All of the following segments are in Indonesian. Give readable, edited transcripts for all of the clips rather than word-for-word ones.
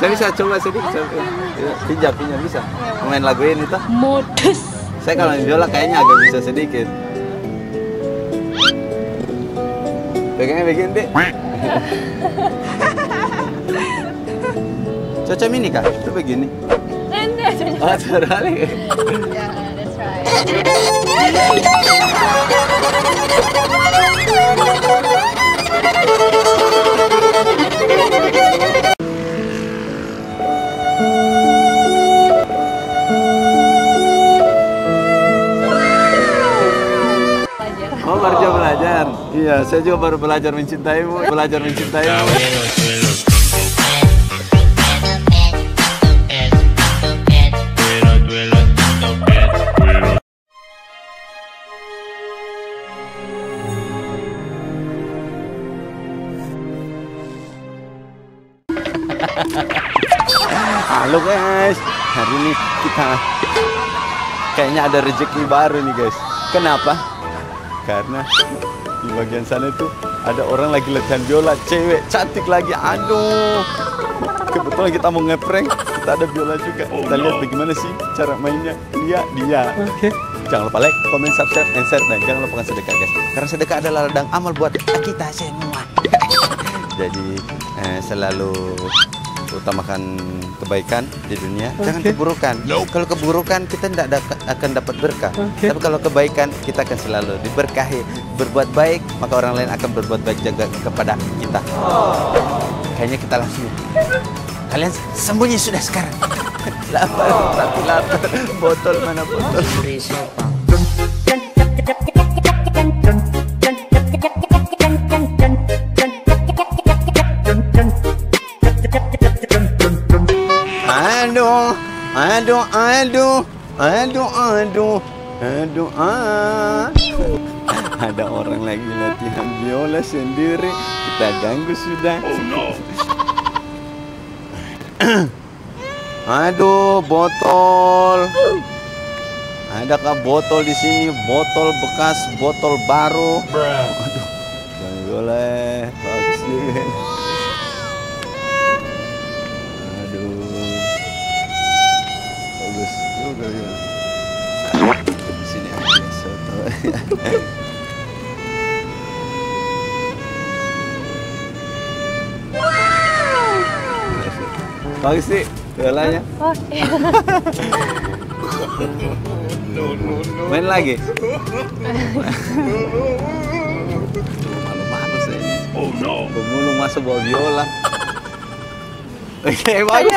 Saya bisa coba sedikit, hijabinya bisa main lagu ini tuh. Modus. Saya kalau biola kayaknya agak bisa sedikit. Bagaimana begini deh? Cocok mini kah? Itu begini. Oh, sekali. Ya, that's right. Oh, baru dia belajar. Iya, saya juga baru belajar mencintaimu. Belajar mencintaimu. Halo guys, hari ini kita kayaknya ada rezeki baru nih guys. Kenapa? Karena di bagian sana itu ada orang lagi latihan biola, cewek cantik lagi. Aduh, kebetulan kita mau ngeprank, kita ada biola juga. Kita lihat bagaimana sih cara mainnya dia. Oke. Jangan lupa like, comment, subscribe, and share, dan jangan lupakan sedekah guys. Karena sedekah adalah ladang amal buat kita semua. Jadi selalu utamakan kebaikan di dunia, jangan keburukan. Kalau keburukan kita tidak akan dapat berkah, tapi kalau kebaikan kita akan selalu diberkahi. Berbuat baik maka orang lain akan berbuat baik juga kepada kita. Kayaknya kita langsung. Kalian sembunyi sudah sekarang. Lapar, tapi lapar. Botol mana botol? Aduh. Ada orang lagi latihan biola sendiri. Kita ganggu sudah. Oh no. Aduh, botol. Adakah botol di sini? Botol bekas, botol baru. Aduh, jangan boleh. Di sini ada soto. Bagus sih bolanya. Main lagi. Malu-malu sih. Oh no. Pemulung masuk bawa biola. Oke, bagus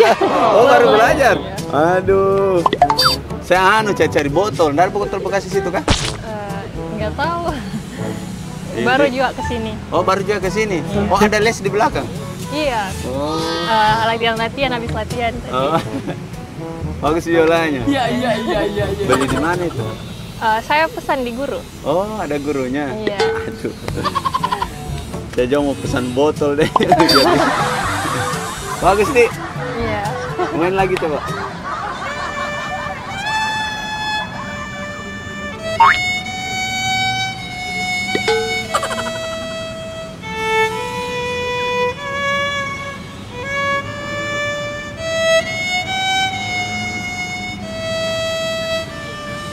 ya. Oh, baru belajar. Aduh, saya cari botol. Nggak ada botol bekas di situ kah? Nggak tahu. Baru juga kesini. Oh, baru juga kesini. Yeah. Oh, ada les di belakang? Iya. Oh. Latihan habis latihan. Oh. Bagus violanya. Iya. Beli di mana itu? Saya pesan di guru. Oh, ada gurunya. Iya. Aduh. Saya juga mau pesan botol deh. Bagus nih. Iya. Main lagi coba.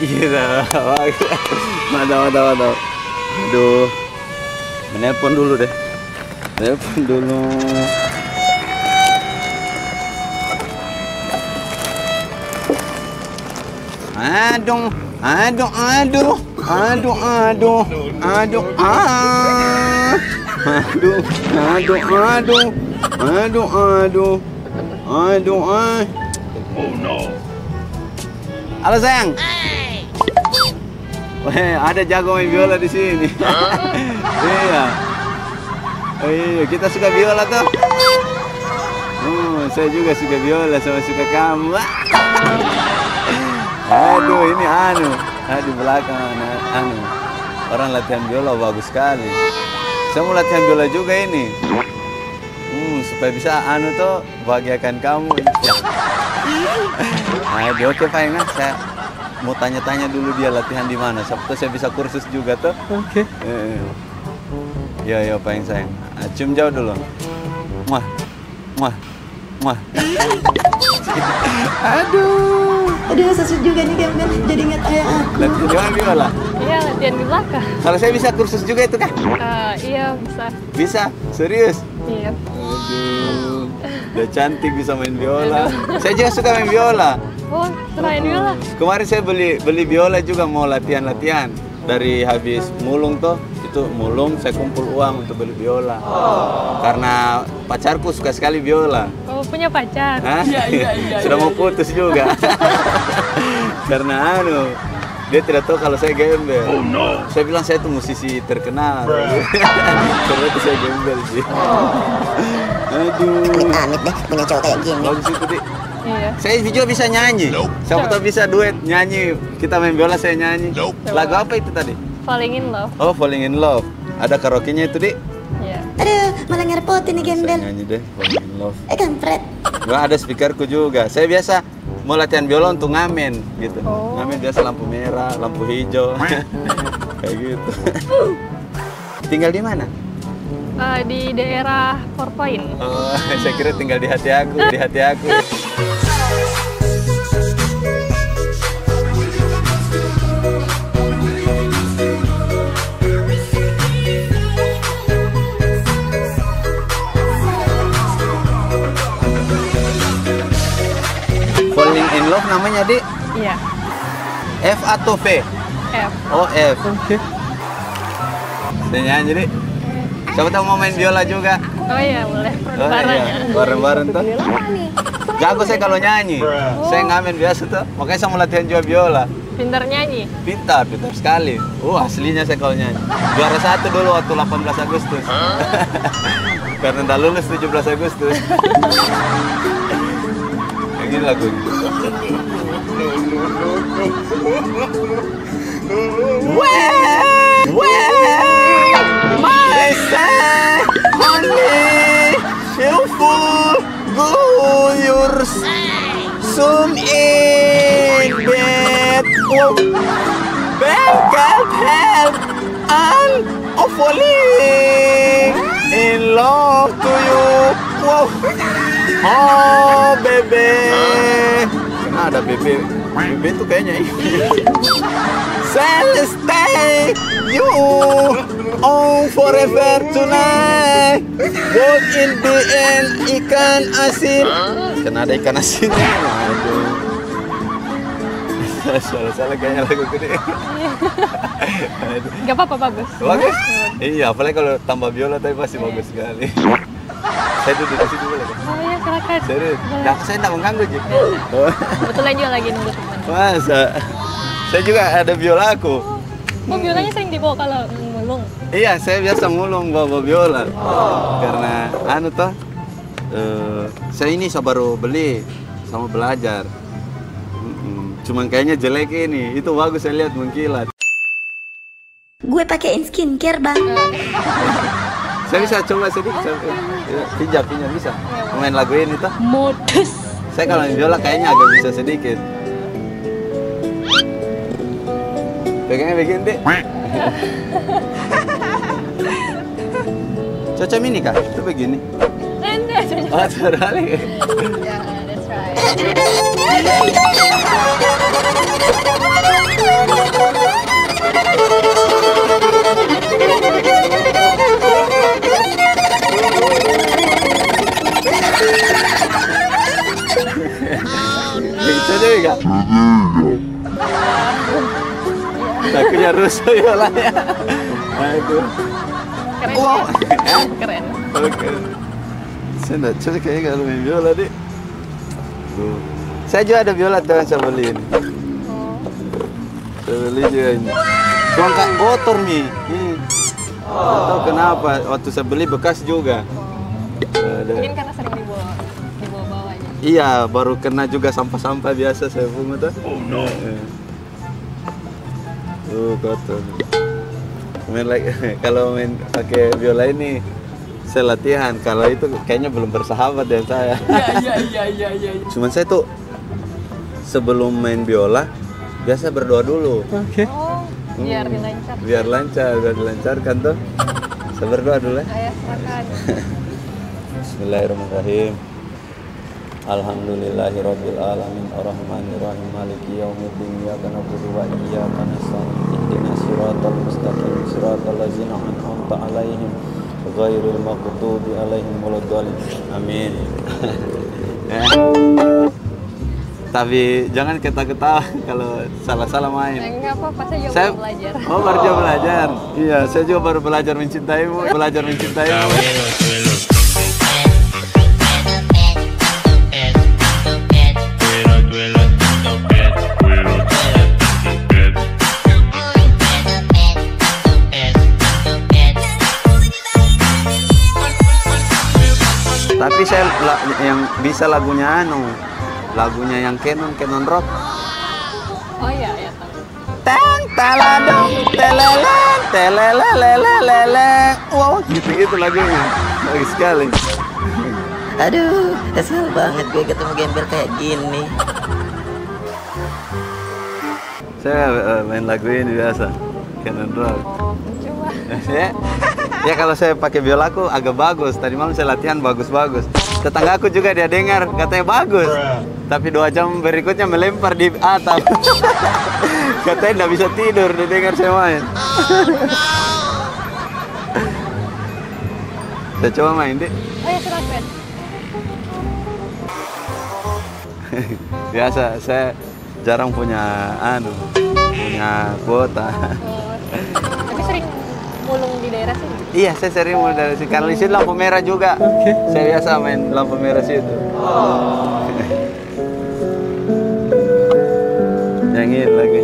Iya, mantap. Aduh, menelpon dulu deh. Telepon dulu. Aduh. Oh no. Halo sayang. Weh, ada jago main biola di sini. Iya. Iya, kita suka biola tuh. Saya juga suka biola, sama suka kamu. Aduh, ini anu. Di belakang anu. Orang latihan biola bagus sekali. Saya mau latihan biola juga ini. Supaya bisa anu tuh bahagiakan kamu. Aduh, oke Pak Inga, saya mau tanya-tanya dulu dia latihan di mana. Sabtu saya bisa kursus juga tuh. Oke. Ya, Pak Eng sayang. Cium jauh dulu. Mah. Aduh. Aduh, sesuatu juga nih kan, jadi ingat ayah aku. Latihan biola? Iya, latihan di belakang. Kalau saya bisa kursus juga itu kan? Iya, bisa. Bisa? Serius? Iya. Aduh, udah cantik bisa main biola. Saya juga suka main biola. Oh, main biola? Kemarin saya beli biola juga mau latihan-latihan. Dari habis mulung tuh, itu mulung saya kumpul uang untuk beli biola. Oh. Karena pacarku suka sekali biola. Oh, punya pacar? Iya. Sudah mau putus juga. Karena dia tidak tahu kalau saya gembel. Oh, no. Saya bilang saya itu musisi terkenal. Karena itu saya gembel sih. Oh. Aduh. Amit deh punya cowok kayak gini. Bagus itu deh. Iya. Saya juga bisa nyanyi. Siapa tahu bisa duet nyanyi. Kita main biola saya nyanyi. Lagu apa itu tadi? Falling in Love. Oh, Falling in Love. Ada karaoke-nya itu, Dik? Iya. Aduh, malah ngerepotin nih gembel. Saya nyanyi deh Falling in Love. Kampret. Nggak ada speakerku juga. Saya biasa mau latihan biola untuk ngamen gitu. Oh. Ngamen biasa lampu merah, lampu hijau. Kayak gitu. Tinggal di mana? Di daerah Porpoint. Oh, saya kira tinggal di hati aku, di hati aku. Falling in Love namanya, Dik? Iya. F atau V? F. Oh, F. Oke. Saya nyanyi, Dik. Siapa tahu mau main biola juga. Oh iya, boleh. Bareng-bareng tuh. Jago saya kalau nyanyi. Oh. Saya ngamen biasa tuh. Makanya saya mau latihan juga biola. Pintar nyanyi? Pintar sekali. Aslinya saya kalau nyanyi. Juara satu dulu waktu 18 Agustus. Karena nggak lulus 17 Agustus. Yang ini lagu. Zoom in bed, back up, help, and falling in love to you. Wow, oh baby, ada baby, baby tuh kayaknya. Celeste, stay you on forever tonight. Walk in the end, ikan asin. Karena ada ikan asin. Aduh. Salah kayaknya lagu gede. Gak apa-apa, bagus. Bagus? Iya, apalagi kalau tambah biola tapi pasti bagus sekali. Saya duduk di situ boleh? Oh iya, silakan. Serius? Nah, saya tidak mengganggu, Ji. Kebetulan juga lagi nunggu teman. Masa? Saya juga ada biola aku. Oh, biolanya sering dibawa kalau ngulung? Iya, saya biasa ngulung bawa biola. Karena, saya ini baru beli sama belajar. Cuman kayaknya jelek ini. Itu bagus saya lihat mengkilat. Gue pakein skincare, Bang. Saya bisa coba sedikit. Pinjam bisa. Main lagu ini tuh. Modus. Saya kalau biola kayaknya agak bisa sedikit. Pegangnya begini, Dek. Cocok ini kah? Itu begini. Oh, terlalu. Yeah, that's right. Takutnya rusuh yolanya. Keren. Saya nggak cocok kayaknya kalau main biola, Dik. Saya juga ada biola tuh yang saya beli ini. Saya beli juga ini. Cuma nggak kotor nih. Nggak tahu kenapa. Waktu saya beli bekas juga. Mungkin karena sering dibawa-bawa aja. Iya, baru kena juga sampah-sampah biasa saya pungut tuh. Oh no. Kotor. Kalau main pakai biola ini. Saya latihan, kalau itu kayaknya belum bersahabat dengan saya. Iya. Cuman saya tuh sebelum main biola biasa berdoa dulu. Oke. Oh, biar dilancarkan. Biar lancar, biar dilancarkan tuh. Saya berdoa dulu ya. Ayo, silakan. Bismillahirrahmanirrahim. Alhamdulillahirabbil alamin arrahmanirrahim maliki yaumiddin iyyaka na'budu wa iyyaka nasta'in ihdinas siratal mustaqim siratal ladzina an'amta 'alaihim ghairil maghdubi 'alaihim waladdallin amin. Tapi jangan ketawa-ketawa kalau salah-salah main. Enggak apa-apa, saya juga baru belajar. Oh, baru juga belajar. Iya, saya juga baru belajar mencintaimu. Tapi saya yang bisa lagunya anu, lagunya yang Canon Rock. Oh iya, ya tahu. Tang taladong teleleng teleleleleleleng. Wow, gitu itu lagunya. Bagus sekali. Aduh, kesel banget gue ketemu gembel kayak gini. Saya main lagu ini biasa, Canon Rock. Coba. Ya kalau saya pakai violaku agak bagus. Tadi malam saya latihan bagus-bagus. Tetangga aku juga dia dengar katanya bagus. Tapi 2 jam berikutnya melempar di atap. Katanya nggak bisa tidur dia dengar saya main. Saya coba main deh. Oh ya silakan. Biasa saya jarang punya punya kuota. Tapi sering mulung di daerah sini. Iya, saya sering mulai dari sini. Karena di sini lampu merah juga. Okay. Saya biasa main lampu merah situ. Oh. Nyanyi lagunya.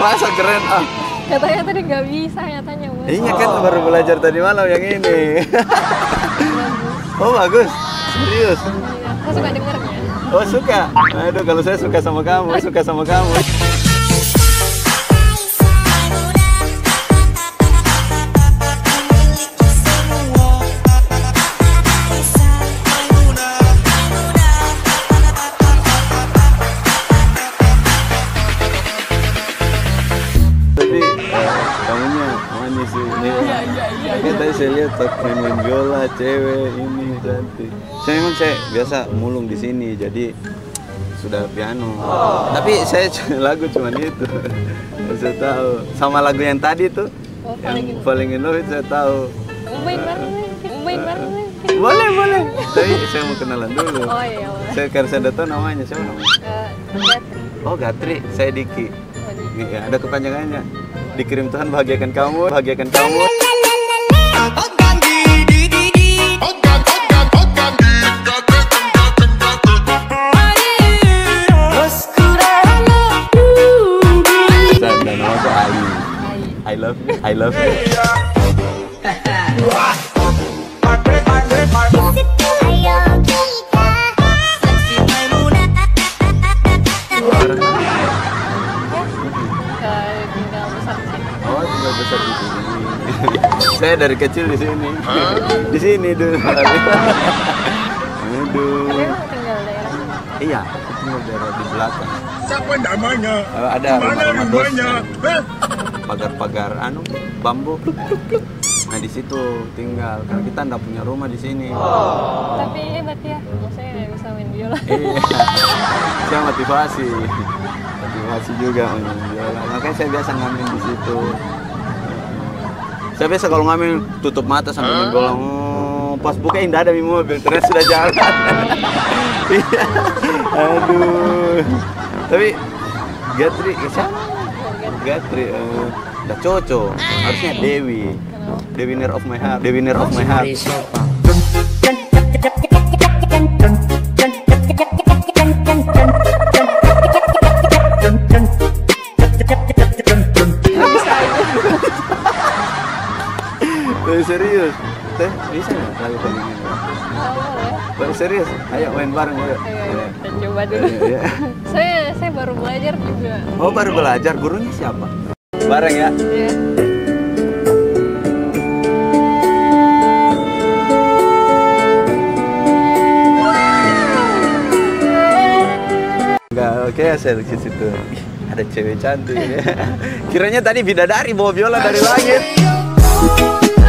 Masa keren ah. Katanya tadi nggak bisa nyatanya. Iya kan baru belajar tadi malam yang ini. Bagus. Oh bagus, serius. Iya, saya suka dengarnya. Oh suka. Aduh kalau saya suka sama kamu, tetap main bola, cewek ini cantik. Saya memang saya biasa mulung di sini, jadi sudah piano. Oh. Tapi saya lagu cuman itu. Saya tahu sama lagu yang tadi tuh. Oh, yang paling in love itu saya tahu. Main bareng. Boleh. Tapi saya mau kenalan dulu. Oh iya. Saya karena saya datang namanya siapa namanya? Gatri. Oh Gatri, saya Diki. Oh, Diki. Ya, ada kepanjangannya. Dikirim Tuhan bahagiakan kamu, I love you. Oh, tinggal besar di sini. Saya dari kecil di sini. Di sini dulu. Aduh. Iya, tinggal daerah di belakang. Siapa namanya? Ada rumah-rumah pagar-pagar bambu. Nah di situ tinggal karena kita nggak punya rumah di sini. Oh. Tapi hebat ya, saya bisa main biola. Saya motivasi juga main biola. Makanya saya biasa ngamen di situ. Saya biasa kalau ngamen tutup mata sambil main biola. Pas buka indah ada di mobil, ternyata sudah jalan. Aduh. Tapi Gatri, Gatri, udah cocok. Harusnya Dewi. The winner of my heart. Serius, teh bisa nggak lagu pengen? Serius, ayo main bareng juga. Ayo, kita coba dulu. Saya baru belajar juga. Oh, baru belajar. Gurunya siapa? Bareng ya? Iya. Enggak, oke, saya ke situ. Ada cewek cantik ya. Kiranya tadi bidadari bawa biola dari langit.